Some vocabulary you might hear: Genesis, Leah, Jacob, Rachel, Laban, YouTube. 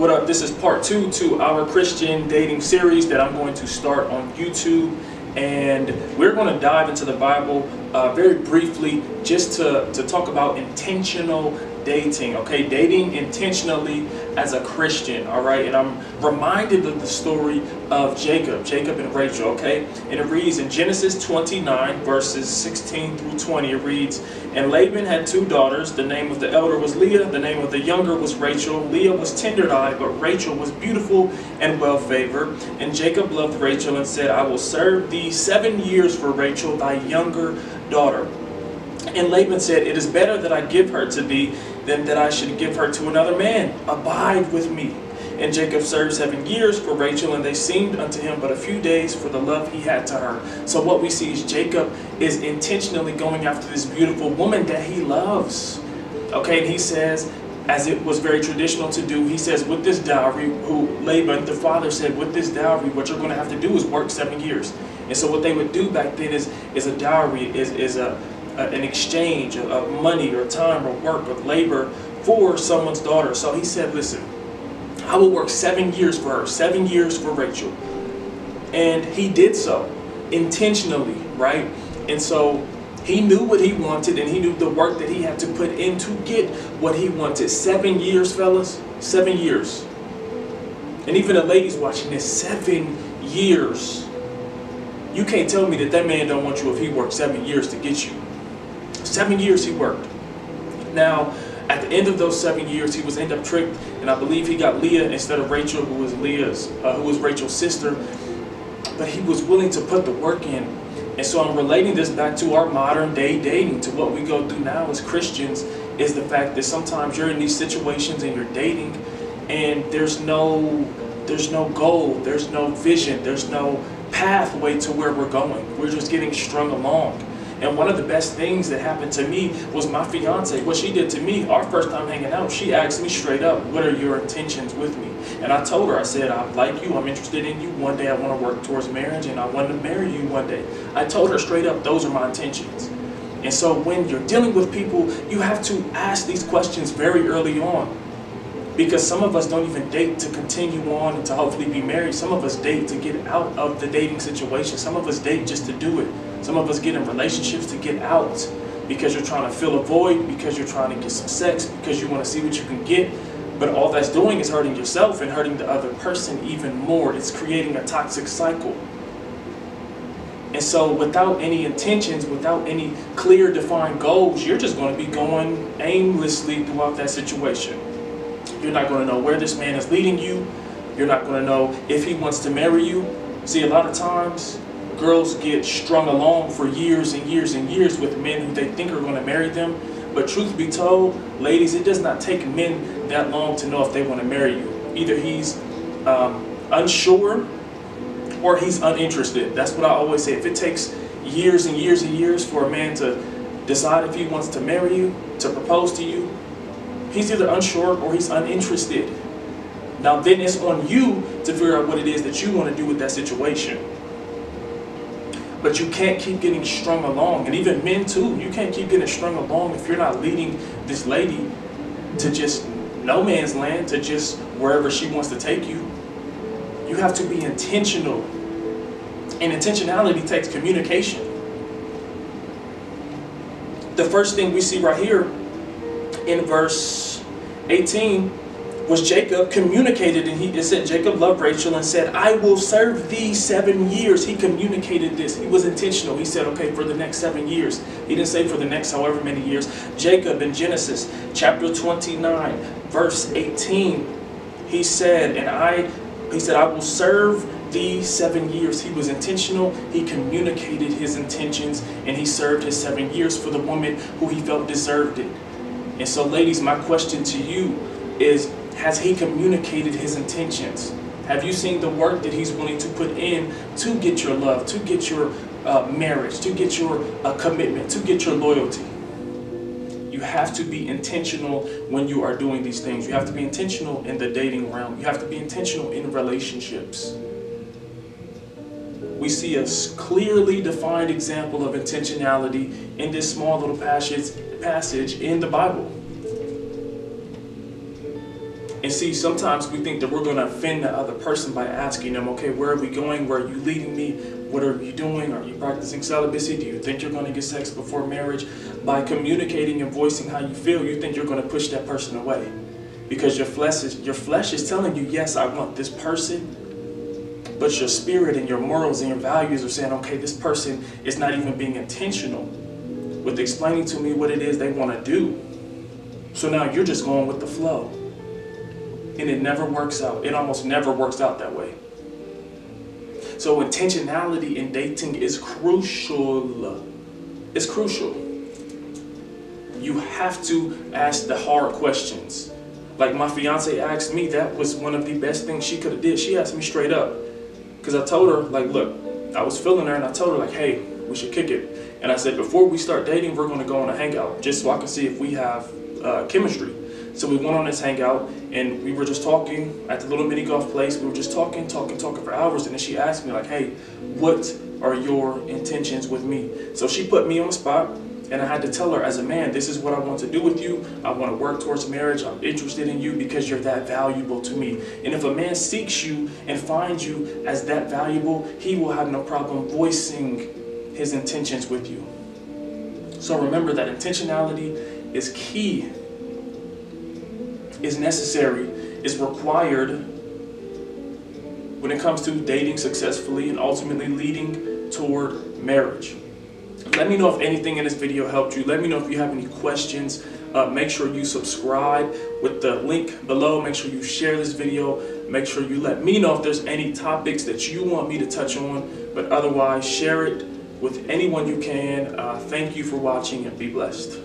What up? This is part 2 to our Christian dating series that I'm going to start on YouTube, and we're going to dive into the Bible very briefly just to talk about intentional dating. Okay, dating intentionally as a Christian. All right, and I'm reminded of the story of Jacob and Rachel. Okay, and it reads in Genesis 29 verses 16 through 20. It reads, "And Laban had two daughters. The name of the elder was Leah. The name of the younger was Rachel. Leah was tender-eyed, but Rachel was beautiful and well-favored. And Jacob loved Rachel and said, I will serve thee 7 years for Rachel, thy younger daughter. And Laban said, It is better that I give her to thee than that I should give her to another man. Abide with me. And Jacob served 7 years for Rachel, and they seemed unto him but a few days for the love he had to her." So what we see is Jacob is intentionally going after this beautiful woman that he loves. Okay, and he says, as it was very traditional to do, he says, with this dowry, who Laban, the father, said, with this dowry, what you're going to have to do is work 7 years. And so what they would do back then is a dowry, an exchange of money or time or work or labor for someone's daughter. So he said, listen, I will work 7 years for her, 7 years for Rachel. And he did so intentionally, right? And so he knew what he wanted, and he knew the work that he had to put in to get what he wanted. 7 years, fellas, 7 years. And even the ladies watching this, 7 years. You can't tell me that that man don't want you if he worked 7 years to get you. 7 years he worked. Now, at the end of those 7 years, he was end up tricked, and I believe he got Leah instead of Rachel, who was Rachel's sister. But he was willing to put the work in, and so I'm relating this back to our modern day dating, to what we go through now as Christians, is the fact that sometimes you're in these situations and you're dating, and there's no goal, there's no vision, there's no pathway to where we're going. We're just getting strung along. And one of the best things that happened to me was my fiance. What she did to me, our first time hanging out, she asked me straight up, what are your intentions with me? And I told her, I said, I like you, I'm interested in you. One day I want to work towards marriage, and I want to marry you one day. I told her straight up, those are my intentions. And so when you're dealing with people, you have to ask these questions very early on. Because some of us don't even date to continue on and to hopefully be married. Some of us date to get out of the dating situation. Some of us date just to do it. Some of us get in relationships to get out because you're trying to fill a void, because you're trying to get some sex, because you want to see what you can get. But all that's doing is hurting yourself and hurting the other person even more. It's creating a toxic cycle. And so without any intentions, without any clear defined goals, you're just going to be going aimlessly throughout that situation. You're not going to know where this man is leading you. You're not going to know if he wants to marry you. See, a lot of times, girls get strung along for years and years and years with men who they think are going to marry them. But truth be told, ladies, it does not take men that long to know if they want to marry you. Either he's unsure or he's uninterested. That's what I always say. If it takes years and years and years for a man to decide if he wants to marry you, to propose to you, he's either unsure or he's uninterested. Now then it's on you to figure out what it is that you want to do with that situation. But you can't keep getting strung along. And even men too, you can't keep getting strung along if you're not leading this lady to just no man's land, to just wherever she wants to take you. You have to be intentional. And intentionality takes communication. The first thing we see right here in verse 18 was Jacob communicated, and it said Jacob loved Rachel and said, I will serve thee 7 years. He communicated this. He was intentional. He said, okay, for the next 7 years. He didn't say for the next however many years. Jacob in Genesis chapter 29 verse 18, he said, I will serve thee 7 years. He was intentional. He communicated his intentions, and he served his 7 years for the woman who he felt deserved it. And so, ladies, my question to you is, has he communicated his intentions? Have you seen the work that he's willing to put in to get your love, to get your marriage, to get your commitment, to get your loyalty? You have to be intentional when you are doing these things. You have to be intentional in the dating realm. You have to be intentional in relationships. We see a clearly defined example of intentionality in this small little passage in the Bible. And see, sometimes we think that we're going to offend the other person by asking them, okay, where are we going? Where are you leading me? What are you doing? Are you practicing celibacy? Do you think you're going to get sex before marriage? By communicating and voicing how you feel, you think you're going to push that person away. Because your flesh is telling you, yes, I want this person. But your spirit and your morals and your values are saying, okay, this person is not even being intentional with explaining to me what it is they want to do. So now you're just going with the flow. And it never works out. It almost never works out that way. So intentionality in dating is crucial. It's crucial. You have to ask the hard questions. Like my fiance asked me, that was one of the best things she could have did. She asked me straight up. Because I told her, like, look, I was feeling her and I told her, like, hey, we should kick it. And I said, before we start dating, we're going to go on a hangout just so I can see if we have chemistry. So we went on this hangout and we were just talking at the little mini golf place. We were just talking for hours. And then she asked me, like, hey, what are your intentions with me? So she put me on the spot and I had to tell her, as a man, this is what I want to do with you. I want to work towards marriage. I'm interested in you because you're that valuable to me. And if a man seeks you and finds you as that valuable, he will have no problem voicing his intentions with you. So remember that intentionality is key. Is necessary, is required when it comes to dating successfully and ultimately leading toward marriage. Let me know if anything in this video helped you. Let me know if you have any questions. Make sure you subscribe with the link below. Make sure you share this video. Make sure you let me know if there's any topics that you want me to touch on. But otherwise, share it with anyone you can. Thank you for watching and be blessed.